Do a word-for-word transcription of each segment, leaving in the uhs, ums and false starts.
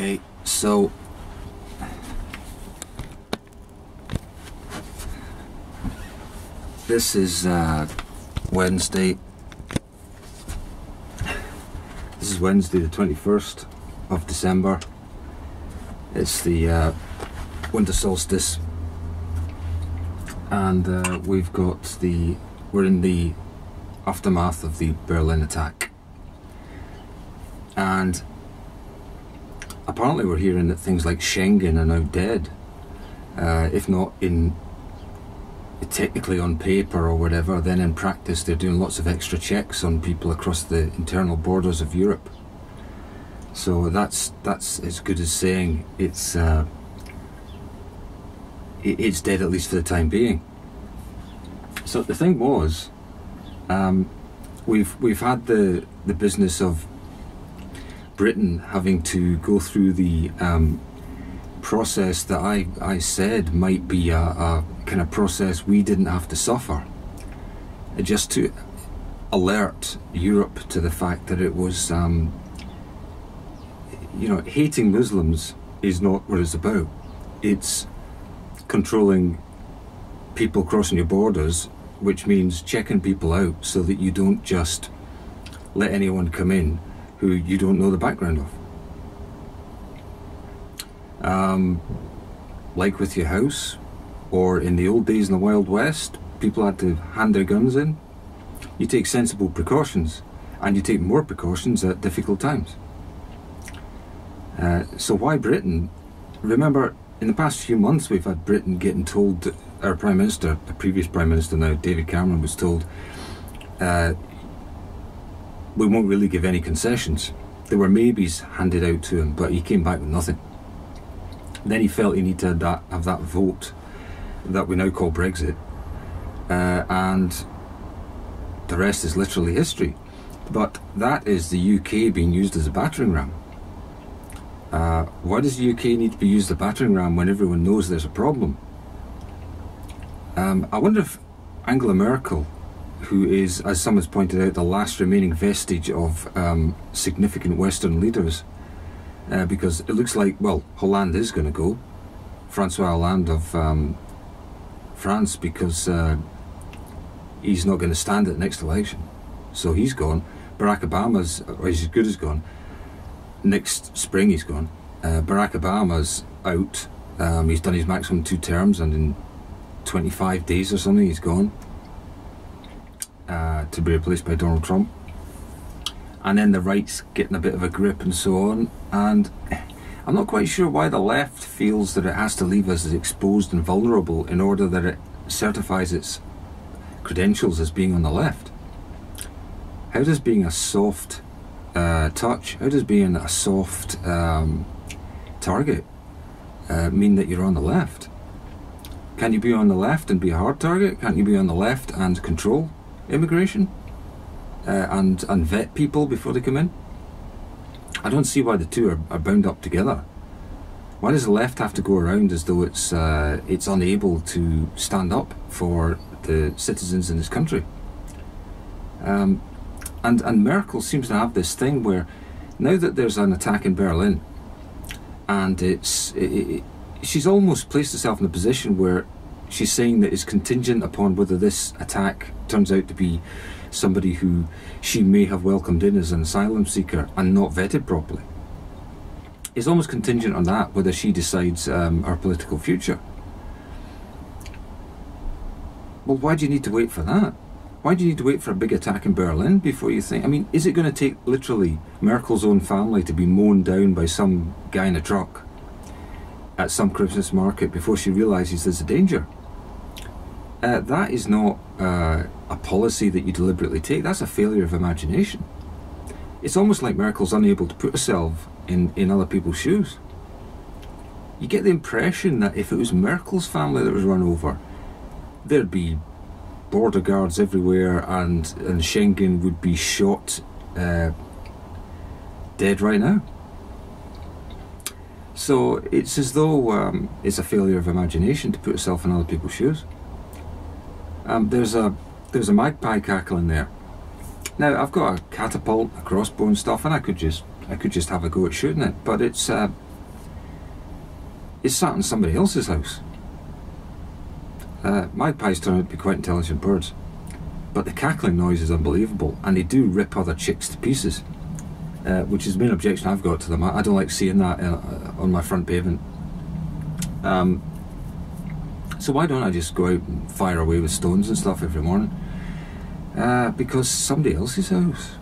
Okay, so this is uh, Wednesday. This is Wednesday, the twenty-first of December. It's the uh, winter solstice, and uh, we've got the we're in the aftermath of the Berlin attack, and apparently we're hearing that things like Schengen are now dead, uh, if not in technically on paper or whatever, then in practice they're doing lots of extra checks on people across the internal borders of Europe. So that's that's as good as saying it's uh, it, it's dead, at least for the time being. So the thing was, um, we've we've had the the business of Britain having to go through the um, process that I, I said might be a, a kind of process we didn't have to suffer, just to alert Europe to the fact that it was, um, you know, hating Muslims is not what it's about. It's controlling people crossing your borders, which means checking people out so that you don't just let anyone come in who you don't know the background of. Um, like with your house, or in the old days in the Wild West, people had to hand their guns in. You take sensible precautions, and you take more precautions at difficult times. Uh, so why Britain? Remember, in the past few months we've had Britain getting told, our Prime Minister, the previous Prime Minister now, David Cameron, was told, uh, we won't really give any concessions. There were maybes handed out to him, but he came back with nothing. Then he felt he needed to have that, have that vote that we now call Brexit, uh, and the rest is literally history. But that is the U K being used as a battering ram. Uh, why does the U K need to be used as a battering ram when everyone knows there's a problem? Um, I wonder if Angela Merkel, who is, as someone's pointed out, the last remaining vestige of um, significant Western leaders, uh, because it looks like, well, Hollande is going to go, Francois Hollande of um, France, because uh, he's not going to stand at the next election, so he's gone. Barack Obama's, or he's as good as gone, next spring he's gone. Uh, Barack Obama's out, um, he's done his maximum two terms, and in twenty-five days or something he's gone. Uh, to be replaced by Donald Trump, and then the right's getting a bit of a grip and so on, and I'm not quite sure why the left feels that it has to leave us as exposed and vulnerable in order that it certifies its credentials as being on the left. How does being a soft uh, touch, how does being a soft um, target uh, mean that you're on the left? Can you be on the left and be a hard target? Can't you be on the left and control immigration uh, and, and vet people before they come in? I don't see why the two are, are bound up together. Why does the left have to go around as though it's, uh, it's unable to stand up for the citizens in this country? Um, and, and Merkel seems to have this thing where now that there's an attack in Berlin, and it's, it, it, she's almost placed herself in a position where she's saying that it's contingent upon whether this attack turns out to be somebody who she may have welcomed in as an asylum seeker and not vetted properly. It's almost contingent on that, whether she decides um, our political future. Well, why do you need to wait for that? Why do you need to wait for a big attack in Berlin before you think? I mean, is it going to take literally Merkel's own family to be mown down by some guy in a truck at some Christmas market before she realises there's a danger? Uh, that is not uh, a policy that you deliberately take. That's a failure of imagination. It's almost like Merkel's unable to put herself in, in other people's shoes. You get the impression that if it was Merkel's family that was run over, there'd be border guards everywhere, and, and Schengen would be shot uh, dead right now. So it's as though um, it's a failure of imagination to put herself in other people's shoes. Um, there's a there's a magpie cackling there. Now I've got a catapult, a crossbow and stuff, and I could just I could just have a go at shooting it, but it's uh, is sat in somebody else's house. Uh, magpies turn out to be quite intelligent birds, but the cackling noise is unbelievable, and they do rip other chicks to pieces, uh, which is the main objection I've got to them. I, I don't like seeing that uh, on my front pavement. Um, so why don't I just go out and fire away with stones and stuff every morning? Uh, because somebody else's house.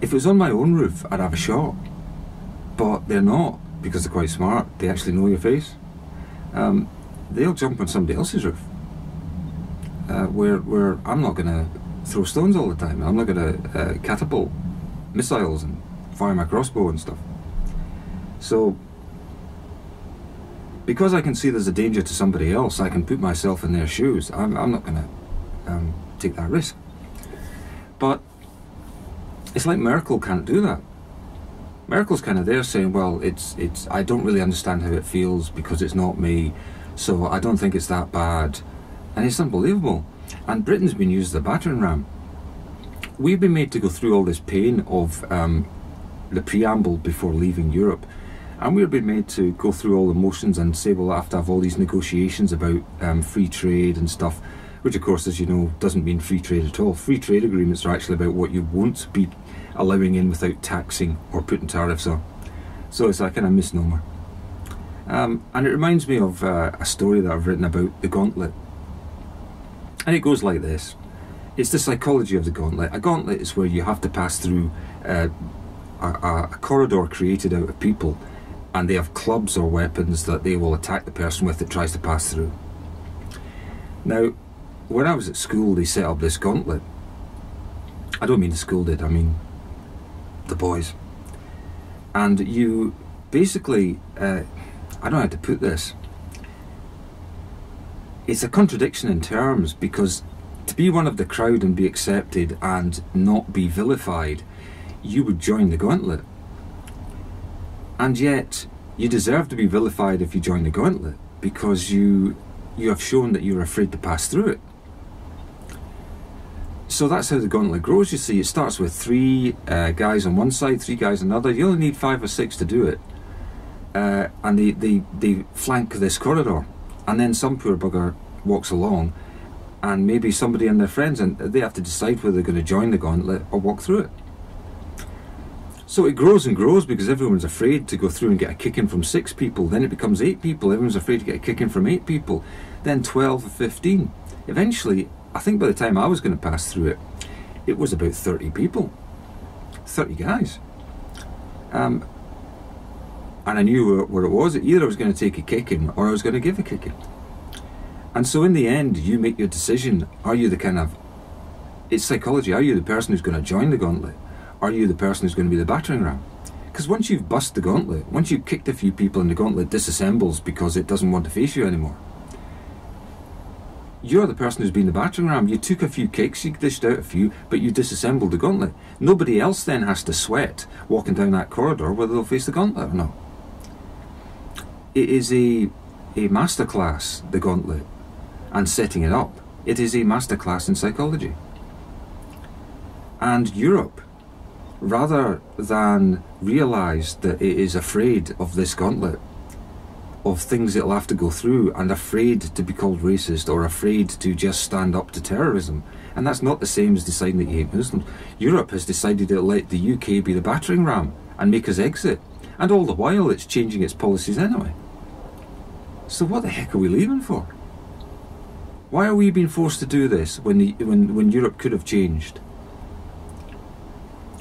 If it was on my own roof, I'd have a shot, but they're not, because they're quite smart. They actually know your face. Um, they'll jump on somebody else's roof, uh, where where I'm not going to throw stones all the time. I'm not going to uh, catapult missiles and fire my crossbow and stuff. So, because I can see there's a danger to somebody else, I can put myself in their shoes. I'm, I'm not going to um, take that risk. But it's like Merkel can't do that. Merkel's kind of there saying, well, it's, it's, I don't really understand how it feels because it's not me, so I don't think it's that bad. And it's unbelievable. And Britain's been used as a battering ram. We've been made to go through all this pain of um, the preamble before leaving Europe. And we've been made to go through all the motions and say, well, I have to have all these negotiations about um, free trade and stuff, which, of course, as you know, doesn't mean free trade at all. Free trade agreements are actually about what you won't be allowing in without taxing or putting tariffs on. So it's that kind of misnomer. Um, and it reminds me of uh, a story that I've written about the gauntlet. And it goes like this. It's the psychology of the gauntlet. A gauntlet is where you have to pass through uh, a, a corridor created out of people, and they have clubs or weapons that they will attack the person with that tries to pass through. Now, when I was at school, they set up this gauntlet. I don't mean the school did, I mean the boys. And you basically, uh, I don't know how to put this. It's a contradiction in terms, because to be one of the crowd and be accepted and not be vilified, you would join the gauntlet. And yet you deserve to be vilified if you join the gauntlet, because you you have shown that you're afraid to pass through it. So that's how the gauntlet grows, you see. It starts with three uh, guys on one side, three guys on another. You only need five or six to do it. Uh, and they, they, they flank this corridor. And then some poor bugger walks along, and maybe somebody and their friends, and they have to decide whether they're going to join the gauntlet or walk through it. So it grows and grows, because everyone's afraid to go through and get a kick-in from six people. Then it becomes eight people. Everyone's afraid to get a kick-in from eight people. Then twelve or fifteen. Eventually, I think by the time I was going to pass through it, it was about thirty people, thirty guys. Um, and I knew where, where it was. Either I was going to take a kick-in or I was going to give a kick-in. And so in the end, you make your decision. Are you the kind of, it's psychology, are you the person who's going to join the gauntlet? Are you the person who's going to be the battering ram? Because once you've bust the gauntlet, once you've kicked a few people and the gauntlet disassembles because it doesn't want to face you anymore, you're the person who's been the battering ram. You took a few kicks, you dished out a few, but you disassembled the gauntlet. Nobody else then has to sweat walking down that corridor whether they'll face the gauntlet or not. It is a, a masterclass, the gauntlet, and setting it up. It is a masterclass in psychology. And Europe, rather than realise that it is afraid of this gauntlet, of things it'll have to go through, and afraid to be called racist or afraid to just stand up to terrorism. And that's not the same as deciding that you hate Muslims. Europe has decided it'll let the U K be the battering ram and make us exit. And all the while it's changing its policies anyway. So what the heck are we leaving for? Why are we being forced to do this when, the, when, when Europe could have changed?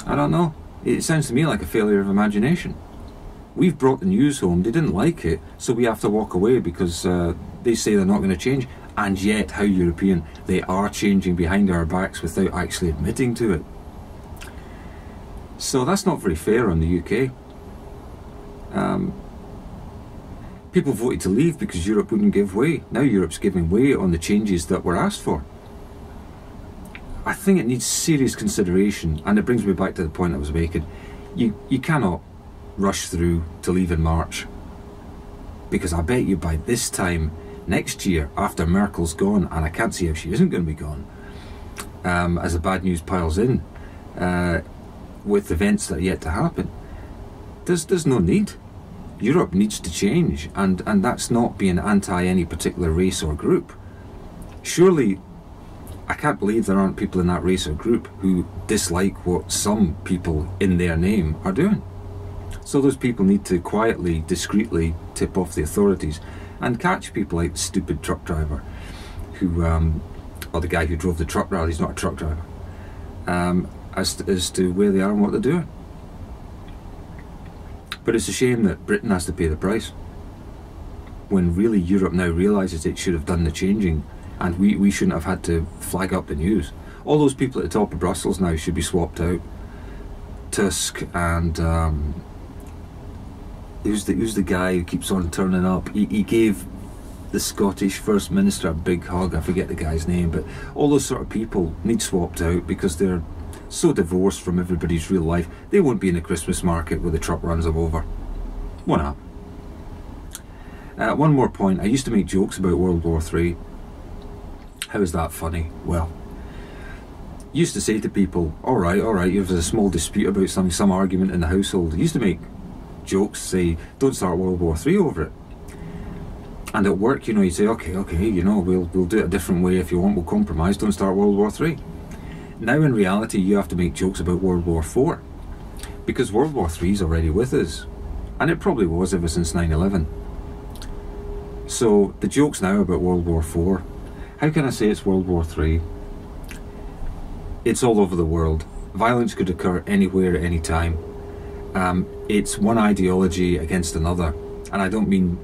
I don't know. It sounds to me like a failure of imagination. We've brought the news home, they didn't like it, so we have to walk away because uh, they say they're not going to change, and yet, how European, they are changing behind our backs without actually admitting to it. So that's not very fair on the U K. Um, people voted to leave because Europe wouldn't give way. Now Europe's giving way on the changes that were asked for. I think it needs serious consideration, and it brings me back to the point I was making. You, you cannot rush through to leave in March, because I bet you by this time next year, after Merkel's gone, and I can't see how she isn't going to be gone, um, as the bad news piles in, uh, with events that are yet to happen, there's, there's no need. Europe needs to change, and, and that's not being anti any particular race or group. Surely, I can't believe there aren't people in that race or group who dislike what some people in their name are doing. So those people need to quietly, discreetly tip off the authorities and catch people like the stupid truck driver who, um, or the guy who drove the truck rally, he's not a truck driver, um, as, to, as to where they are and what they're doing. But it's a shame that Britain has to pay the price, when really Europe now realises it should have done the changing, and we, we shouldn't have had to flag up the news. All those people at the top of Brussels now should be swapped out. Tusk and um, who's the who's the guy who keeps on turning up? He, he gave the Scottish First Minister a big hug. I forget the guy's name, but all those sort of people need swapped out because they're so divorced from everybody's real life. They won't be in a Christmas market where the truck runs them over. Won't happen. Uh, one more point. I used to make jokes about World War Three. How is that funny? Well, used to say to people, all right, all right, if there's a small dispute about something, some argument in the household, I used to make jokes, say, don't start World War Three over it. And at work, you know, you say, okay, okay, you know, we'll, we'll do it a different way if you want, we'll compromise, don't start World War Three. Now in reality, you have to make jokes about World War Four, because World War Three is already with us, and it probably was ever since nine eleven. So the jokes now about World War Four, how can I say it's World War Three? It's all over the world. Violence could occur anywhere at any time. Um, it's one ideology against another, and I don't mean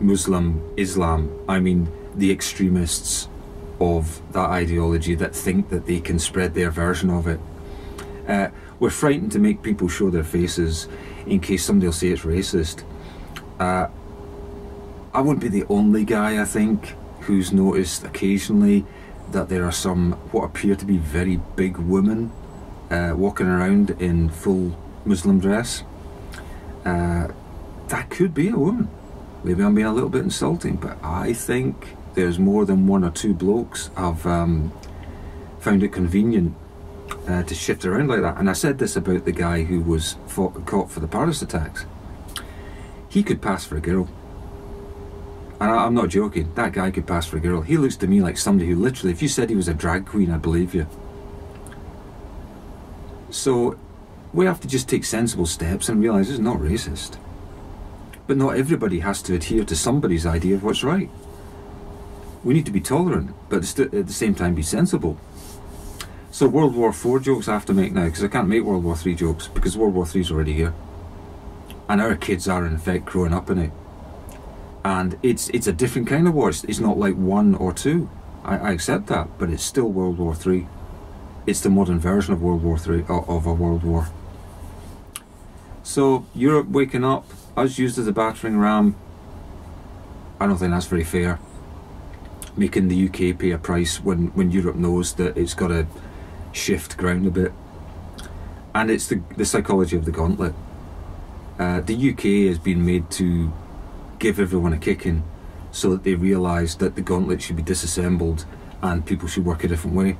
Muslim, Islam, I mean the extremists of that ideology that think that they can spread their version of it. Uh, we're frightened to make people show their faces in case somebody will say it's racist. Uh, I wouldn't be the only guy, I think, who's noticed occasionally that there are some what appear to be very big women uh, walking around in full Muslim dress. Uh, that could be a woman. Maybe I'm being a little bit insulting, but I think there's more than one or two blokes have um, found it convenient uh, to shift around like that. And I said this about the guy who was fought, caught for the Paris attacks. He could pass for a girl. And I, I'm not joking, that guy could pass for a girl. He looks to me like somebody who literally, if you said he was a drag queen, I'd believe you. So we have to just take sensible steps and realise it's not racist. But not everybody has to adhere to somebody's idea of what's right. We need to be tolerant, but st at the same time be sensible. So World War Four jokes I have to make now, because I can't make World War Three jokes, because World War Three is already here. And our kids are in fact growing up in it. And it's it's a different kind of war, it's, it's not like one or two. I, I accept that, but it's still World War Three. It's the modern version of World War Three, of a world war. So Europe waking up, us used as a battering ram, I don't think that's very fair. Making the U K pay a price when, when Europe knows that it's got to shift ground a bit. And it's the, the psychology of the gauntlet. Uh, the U K has been made to give everyone a kicking so that they realise that the gauntlet should be disassembled and people should work a different way.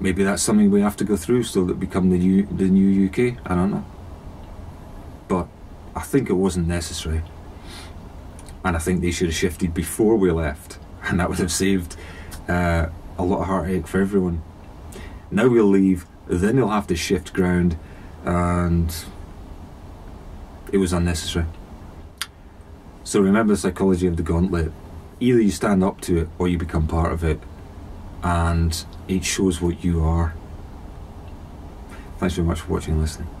Maybe that's something we have to go through so that we become the new, the new U K, I don't know. But I think it wasn't necessary. And I think they should have shifted before we left, and that would have saved uh, a lot of heartache for everyone. Now we'll leave, then they'll have to shift ground, and it was unnecessary. So remember the psychology of the gauntlet. Either you stand up to it or you become part of it, and it shows what you are. Thanks very much for watching and listening.